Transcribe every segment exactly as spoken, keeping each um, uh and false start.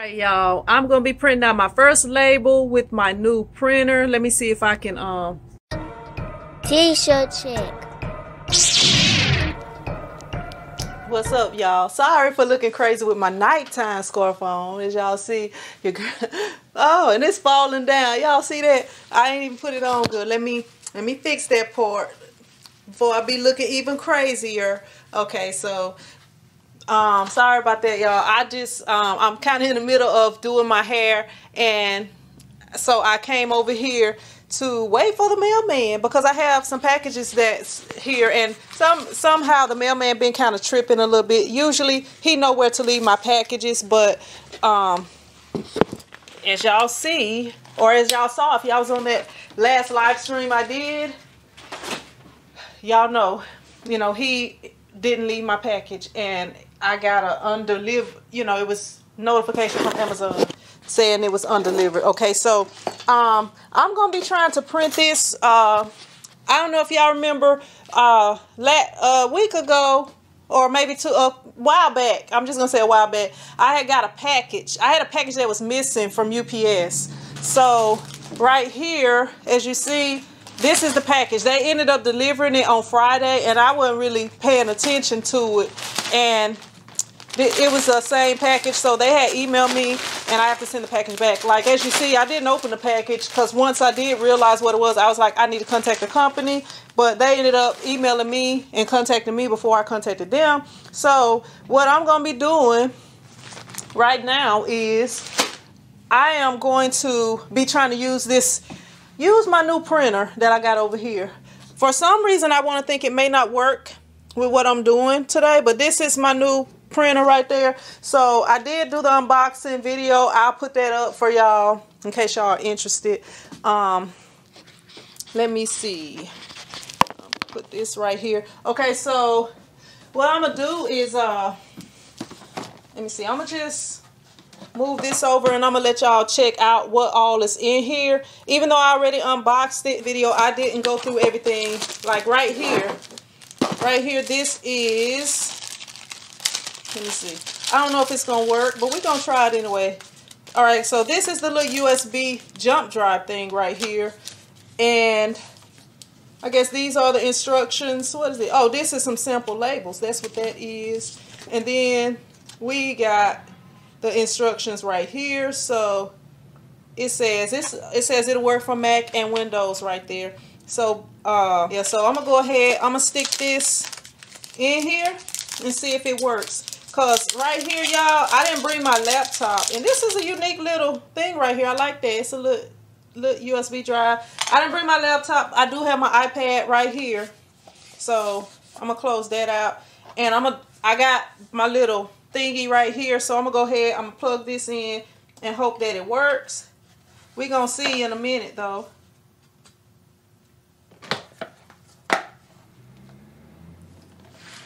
All right, y'all, I'm gonna be printing out my first label with my new printer. Let me see if I can um t-shirt check. What's up, y'all? Sorry for looking crazy with my nighttime scarf on. As y'all see, your girl, oh, and it's falling down. Y'all see that? I ain't even put it on good. Let me let me fix that part before I be looking even crazier. Okay, so Um, sorry about that, y'all. I just, um, I'm kind of in the middle of doing my hair, and so I came over here to wait for the mailman because I have some packages that's here, and some somehow the mailman been kind of tripping a little bit. Usually he know where to leave my packages, but um, as y'all see, or as y'all saw, if y'all was on that last live stream I did, y'all know, you know, he didn't leave my package, and I got a undelivered, you know, it was notification from Amazon saying it was undelivered. Okay, so um, I'm going to be trying to print this. Uh, I don't know if y'all remember uh, a week ago or maybe two, a while back. I'm just going to say a while back. I had got a package. I had a package that was missing from U P S. So right here, as you see, this is the package. They ended up delivering it on Friday, and I wasn't really paying attention to it. And it was the same package, so they had emailed me, and I have to send the package back. Like, as you see, I didn't open the package because once I did realize what it was, I was like, I need to contact the company. But they ended up emailing me and contacting me before I contacted them. So what I'm going to be doing right now is I am going to be trying to use this use my new printer that I got over here. For some reason, I want to think it may not work with what I'm doing today, but this is my new printer right there. So I did do the unboxing video. I'll put that up for y'all in case y'all are interested. Um, let me see. I'll put this right here. Okay, so what I'm going to do is, uh, let me see, I'm going to just move this over, and I'm gonna let y'all check out what all is in here. Even though I already unboxed it video, I didn't go through everything. Like right here, right here, this is, let me see, I don't know if it's gonna work, but we're gonna try it anyway. All right, so this is the little U S B jump drive thing right here, and I guess these are the instructions. What is it? Oh, this is some sample labels. That's what that is. And then we got the instructions right here. So it says it's it says it'll work for Mac and Windows right there. So uh yeah, so I'm gonna go ahead, I'm gonna stick this in here and see if it works, because right here, y'all, I didn't bring my laptop, and this is a unique little thing right here. I like that. It's a little little U S B drive. I didn't bring my laptop. I do have my iPad right here, so I'm gonna close that out, and I'm gonna I got my little thingy right here. So I'm gonna go ahead, I'm gonna plug this in and hope that it works. We're gonna see in a minute though.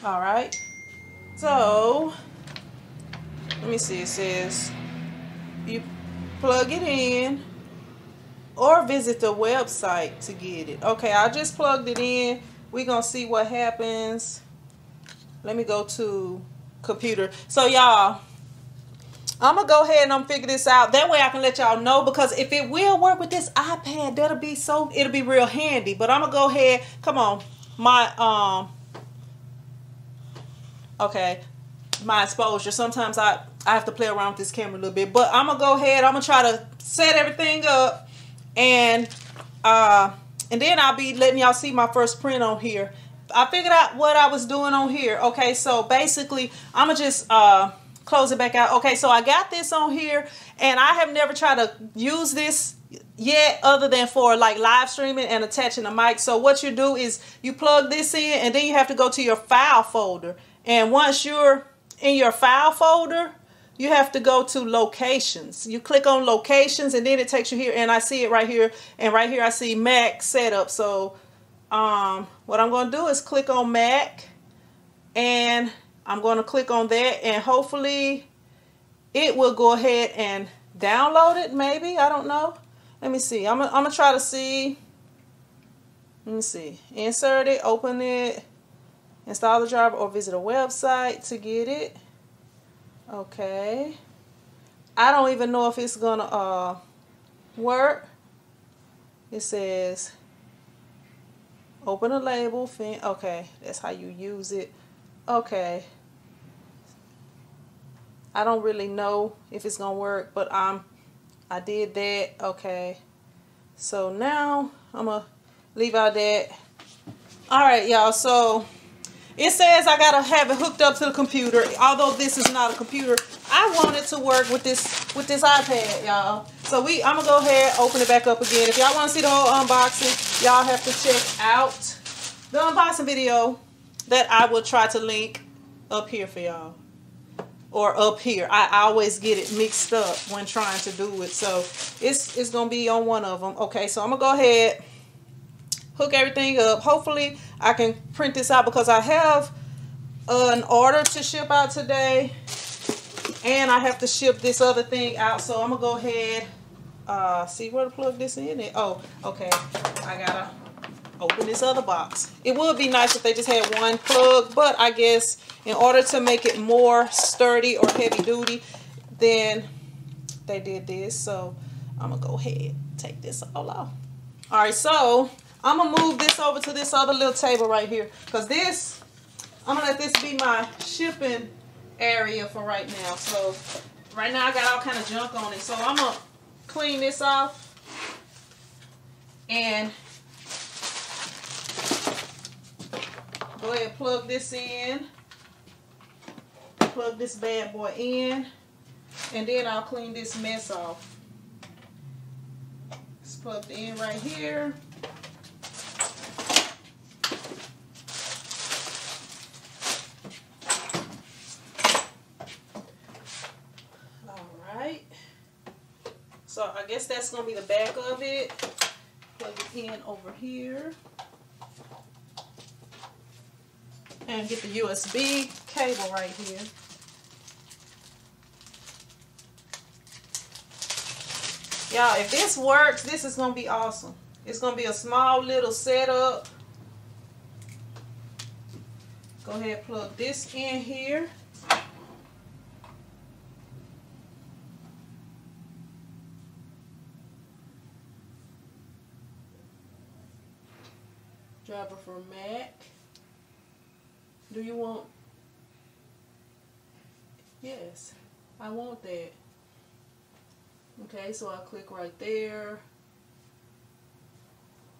All right, so let me see, it says you plug it in or visit the website to get it. Okay, I just plugged it in. We're gonna see what happens. Let me go to computer. So y'all, I'm gonna go ahead and I'm figure this out. That way I can let y'all know, because if it will work with this iPad, that'll be so, it'll be real handy. But I'm gonna go ahead, come on, my um okay, my exposure. Sometimes I I have to play around with this camera a little bit, but I'm gonna go ahead, I'm gonna try to set everything up, and uh and then I'll be letting y'all see my first print on here. I figured out what I was doing on here. Okay, so basically, I'm going to just uh, close it back out. Okay, so I got this on here, and I have never tried to use this yet other than for like live streaming and attaching a mic. So what you do is you plug this in, and then you have to go to your file folder. And once you're in your file folder, you have to go to locations. You click on locations, and then it takes you here, and I see it right here. And right here, I see Mac setup. So Um, what I'm going to do is click on Mac, and I'm going to click on that, and hopefully it will go ahead and download it. Maybe, I don't know. Let me see. I'm, I'm going to try to see. Let me see. Insert it, open it, install the driver, or visit a website to get it. Okay. I don't even know if it's gonna uh, work. It says open a label fin. Okay, that's how you use it. Okay, I don't really know if it's gonna work, but um, I did that. Okay, so now I'm gonna leave out that. All right, y'all. So it says I gotta have it hooked up to the computer. Although this is not a computer, I want it to work with this with this iPad, y'all. So we, I'm gonna go ahead and open it back up again. If y'all want to see the whole unboxing, y'all have to check out the unboxing video that I will try to link up here for y'all, or up here. I always get it mixed up when trying to do it, so it's it's gonna be on one of them. Okay, so I'm gonna go ahead, hook everything up. Hopefully I can print this out because I have uh, an order to ship out today, and I have to ship this other thing out. So I'm gonna go ahead, uh, see where to plug this in. It oh, okay, I gotta open this other box. It would be nice if they just had one plug, but I guess in order to make it more sturdy or heavy duty, then they did this. So I'm gonna go ahead, take this all off. All right, so I'm gonna move this over to this other little table right here, because this, I'm gonna let this be my shipping area for right now. So right now I got all kind of junk on it, so I'm gonna clean this off and go ahead and plug this in, plug this bad boy in, and then I'll clean this mess off. It's plugged in right here. Alright, so I guess that's going to be the back of it. Plug it in over here. And get the U S B cable right here. Y'all, if this works, this is going to be awesome. It's going to be a small little setup. Go ahead and plug this in here. Driver for Mac. Do you want? Yes, I want that. Okay, so I click right there.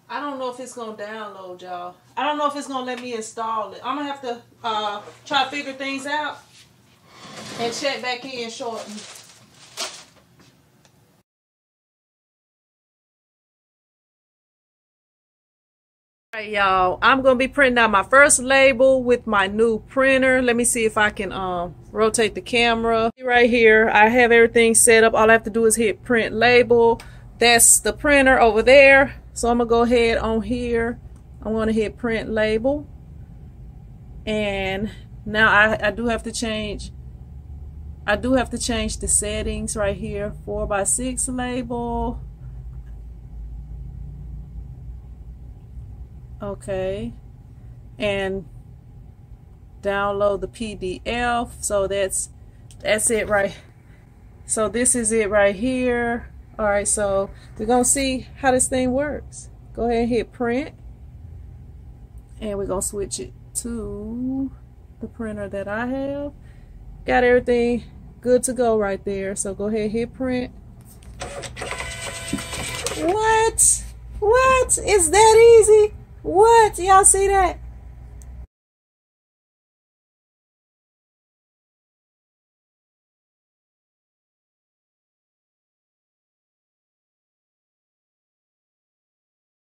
I don't know if it's gonna download, y'all. I don't know if it's gonna let me install it. I'm gonna have to uh, try to figure things out and check back in shortly. Alright, y'all, I'm gonna be printing out my first label with my new printer. Let me see if I can um rotate the camera. Right here I have everything set up. All I have to do is hit print label. That's the printer over there. So I'm gonna go ahead on here, I want to hit print label, and now I, I do have to change I do have to change the settings right here. Four by six label. Okay, and download the P D F. So that's that's it, right? So this is it right here. All right, so we're gonna see how this thing works. Go ahead and hit print, and we're gonna switch it to the printer that I have. Got everything good to go right there. So go ahead and hit print. What? What? Is that easy? What? Y'all see that?